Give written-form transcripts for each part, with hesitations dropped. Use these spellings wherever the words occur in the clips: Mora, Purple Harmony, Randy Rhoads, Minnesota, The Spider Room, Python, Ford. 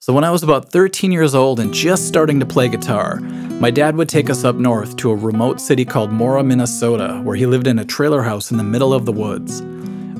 So when I was about 13 years old and just starting to play guitar, my dad would take us up north to a remote city called Mora, Minnesota, where he lived in a trailer house in the middle of the woods.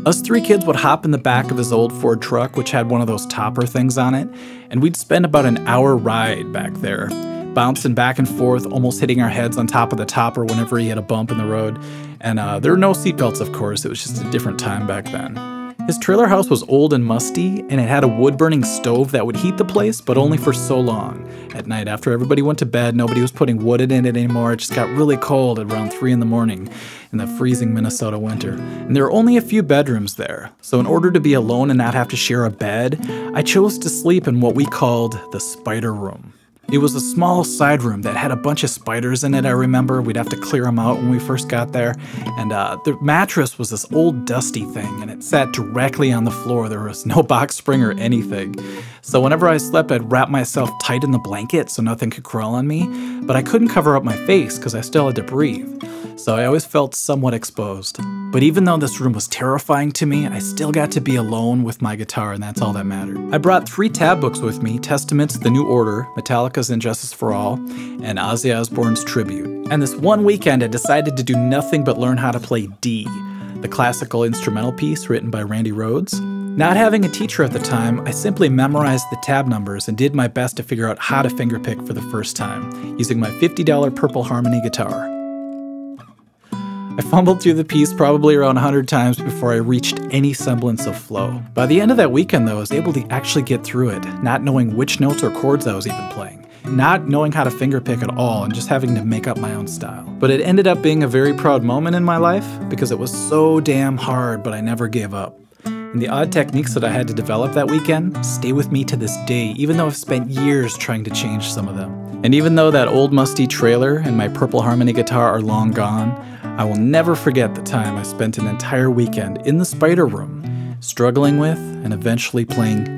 Us three kids would hop in the back of his old Ford truck, which had one of those topper things on it, and we'd spend about an hour ride back there, bouncing back and forth, almost hitting our heads on top of the topper whenever he had a bump in the road. And there were no seatbelts, of course. It was just a different time back then. His trailer house was old and musty, and it had a wood-burning stove that would heat the place, but only for so long. At night, after everybody went to bed, nobody was putting wood in it anymore. It just got really cold at around 3 in the morning in the freezing Minnesota winter. And there were only a few bedrooms there, so in order to be alone and not have to share a bed, I chose to sleep in what we called the spider room. It was a small side room that had a bunch of spiders in it, I remember. We'd have to clear them out when we first got there. And the mattress was this old dusty thing, and it sat directly on the floor. There was no box spring or anything. So whenever I slept, I'd wrap myself tight in the blanket so nothing could crawl on me. But I couldn't cover up my face because I still had to breathe. So I always felt somewhat exposed. But even though this room was terrifying to me, I still got to be alone with my guitar, and that's all that mattered. I brought 3 tab books with me, Testaments, The New Order, Metallica's Injustice for All, and Ozzy Osbourne's Tribute. And this one weekend, I decided to do nothing but learn how to play D, the classical instrumental piece written by Randy Rhoads. Not having a teacher at the time, I simply memorized the tab numbers and did my best to figure out how to fingerpick for the first time, using my $50 Purple Harmony guitar. I fumbled through the piece probably around 100 times before I reached any semblance of flow. By the end of that weekend, though, I was able to actually get through it, not knowing which notes or chords I was even playing, not knowing how to fingerpick at all, and just having to make up my own style. But it ended up being a very proud moment in my life because it was so damn hard, but I never gave up. And the odd techniques that I had to develop that weekend stay with me to this day, even though I've spent years trying to change some of them. And even though that old musty trailer and my Purple Harmony guitar are long gone, I will never forget the time I spent an entire weekend in the spider room, struggling with and eventually playing